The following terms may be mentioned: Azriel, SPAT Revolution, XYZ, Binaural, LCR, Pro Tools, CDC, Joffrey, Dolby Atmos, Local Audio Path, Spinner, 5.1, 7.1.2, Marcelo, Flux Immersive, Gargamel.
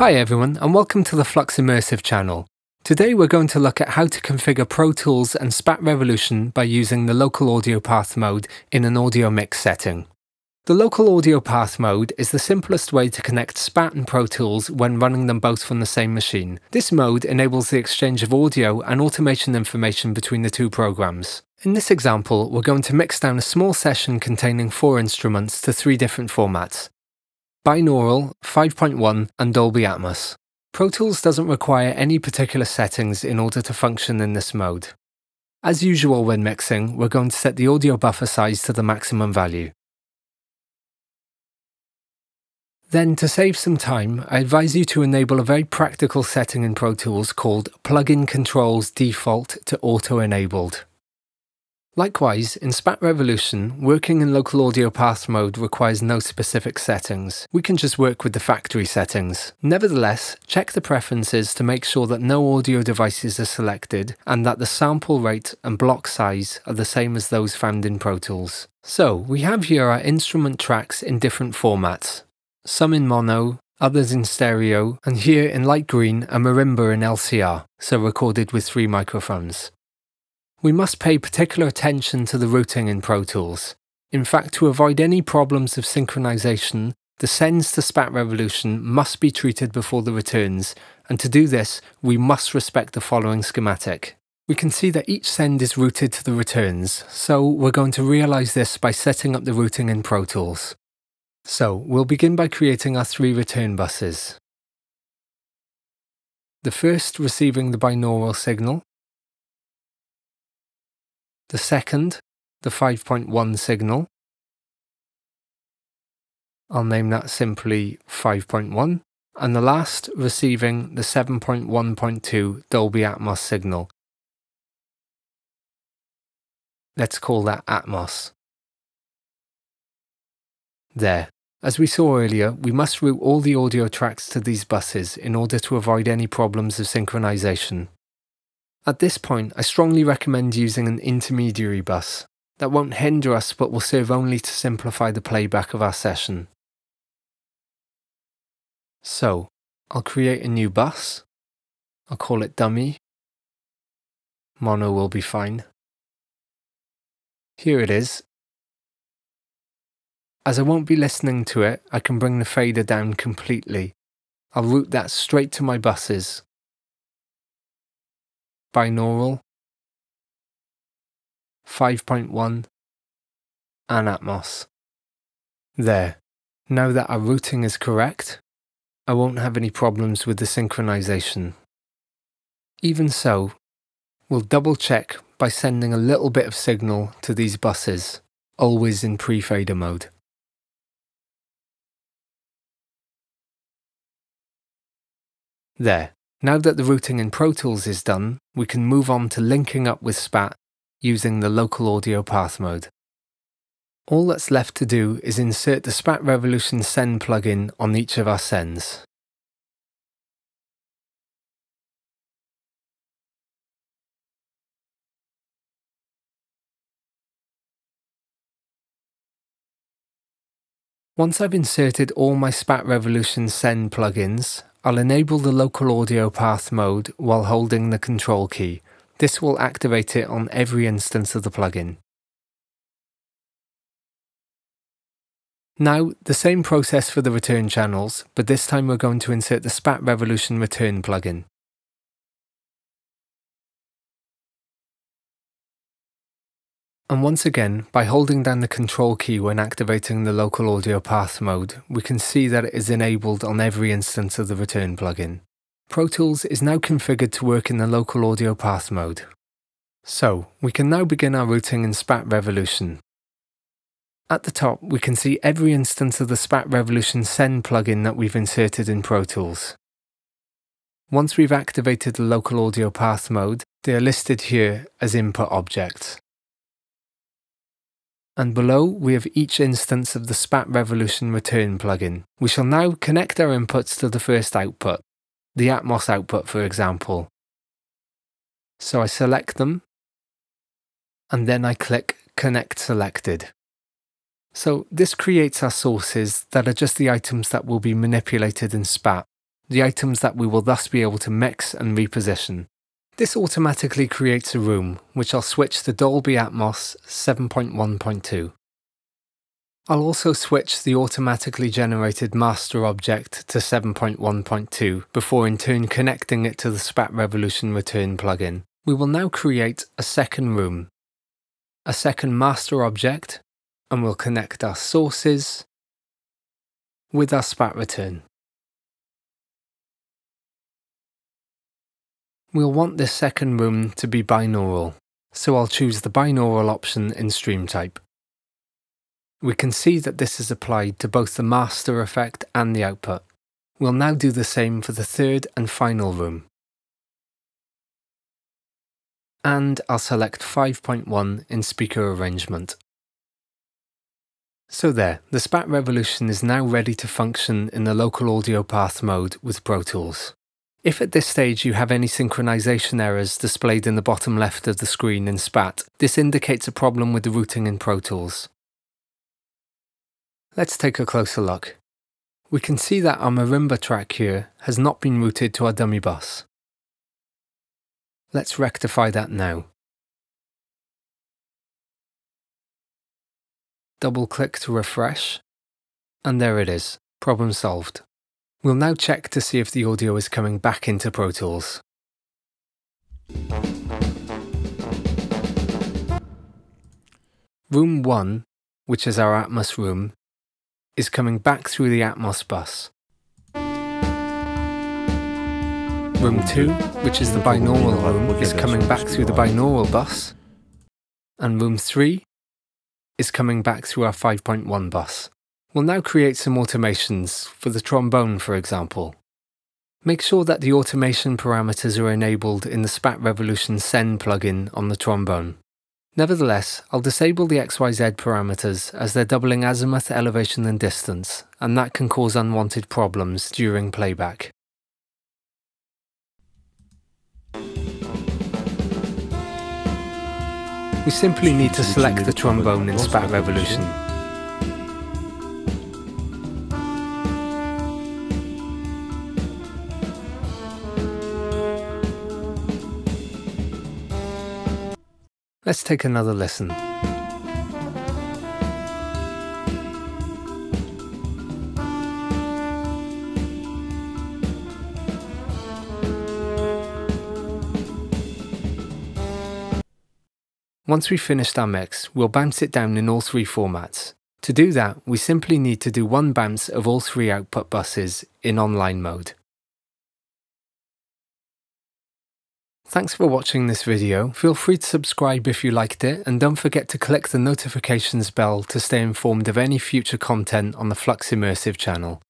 Hi everyone and welcome to the Flux Immersive channel. Today we're going to look at how to configure Pro Tools and SPAT Revolution by using the Local Audio Path mode in an audio mix setting. The Local Audio Path mode is the simplest way to connect SPAT and Pro Tools when running them both from the same machine. This mode enables the exchange of audio and automation information between the two programs. In this example, we're going to mix down a small session containing 4 instruments to 3 different formats: Binaural, 5.1 and Dolby Atmos. Pro Tools doesn't require any particular settings in order to function in this mode. As usual when mixing, we're going to set the audio buffer size to the maximum value. Then, to save some time, I advise you to enable a very practical setting in Pro Tools called Plugin Controls Default to Auto-Enabled. Likewise, in SPAT Revolution, working in Local Audio Path mode requires no specific settings. We can just work with the factory settings. Nevertheless, check the preferences to make sure that no audio devices are selected and that the sample rate and block size are the same as those found in Pro Tools. So, we have here our instrument tracks in different formats. Some in mono, others in stereo, and here in light green a marimba in LCR, so recorded with 3 microphones. We must pay particular attention to the routing in Pro Tools. In fact, to avoid any problems of synchronization, the sends to SPAT Revolution must be treated before the returns, and to do this, we must respect the following schematic. We can see that each send is routed to the returns, so we're going to realize this by setting up the routing in Pro Tools. So, we'll begin by creating our 3 return buses. The first receiving the binaural signal, the second, the 5.1 signal. I'll name that simply 5.1. And the last receiving the 7.1.2 Dolby Atmos signal. Let's call that Atmos. There. As we saw earlier, we must route all the audio tracks to these buses in order to avoid any problems of synchronization. At this point, I strongly recommend using an intermediary bus. That won't hinder us but will serve only to simplify the playback of our session. So, I'll create a new bus. I'll call it Dummy. Mono will be fine. Here it is. As I won't be listening to it, I can bring the fader down completely. I'll route that straight to my buses. Binaural, 5.1 and Atmos. There. Now that our routing is correct, I won't have any problems with the synchronization. Even so, we'll double check by sending a little bit of signal to these buses, always in pre-fader mode. There. Now that the routing in Pro Tools is done, we can move on to linking up with SPAT using the Local Audio Path mode. All that's left to do is insert the SPAT Revolution send plugin on each of our sends. Once I've inserted all my SPAT Revolution send plugins, I'll enable the Local Audio Path mode while holding the control key. This will activate it on every instance of the plugin. Now, the same process for the return channels, but this time we're going to insert the SPAT Revolution return plugin. And once again, by holding down the control key when activating the Local Audio Path mode, we can see that it is enabled on every instance of the return plugin. Pro Tools is now configured to work in the Local Audio Path mode. So, we can now begin our routing in SPAT Revolution. At the top, we can see every instance of the SPAT Revolution send plugin that we've inserted in Pro Tools. Once we've activated the Local Audio Path mode, they are listed here as input objects. And below, we have each instance of the SPAT Revolution return plugin. We shall now connect our inputs to the first output, the Atmos output for example. So I select them, and then I click Connect Selected. So this creates our sources that are just the items that will be manipulated in SPAT. the items that we will thus be able to mix and reposition. This automatically creates a room, which I'll switch to Dolby Atmos 7.1.2. I'll also switch the automatically generated master object to 7.1.2 before in turn connecting it to the SPAT Revolution return plugin. We will now create a second room, a second master object, and we'll connect our sources with our SPAT return. We'll want this second room to be binaural, so I'll choose the binaural option in Stream Type. We can see that this is applied to both the master effect and the output. We'll now do the same for the third and final room. And I'll select 5.1 in Speaker Arrangement. So there, the SPAT Revolution is now ready to function in the Local Audio Path mode with Pro Tools. If at this stage you have any synchronization errors displayed in the bottom left of the screen in SPAT, this indicates a problem with the routing in Pro Tools. Let's take a closer look. We can see that our marimba track here has not been routed to our dummy bus. Let's rectify that now. Double-click to refresh, and there it is, problem solved. We'll now check to see if the audio is coming back into Pro Tools. Room 1, which is our Atmos room, is coming back through the Atmos bus. Room 2, which is the binaural room, is coming back through the binaural bus. And Room 3 is coming back through our 5.1 bus. We'll now create some automations, for the trombone for example. Make sure that the automation parameters are enabled in the SPAT Revolution Send plugin on the trombone. Nevertheless, I'll disable the XYZ parameters as they're doubling azimuth, elevation and distance, and that can cause unwanted problems during playback. We simply need to select the trombone in SPAT Revolution. Let's take another listen. Once we've finished our mix, we'll bounce it down in all three formats. To do that, we simply need to do one bounce of all three output buses in online mode. Thanks for watching this video. Feel free to subscribe if you liked it, and don't forget to click the notifications bell to stay informed of any future content on the Flux Immersive channel.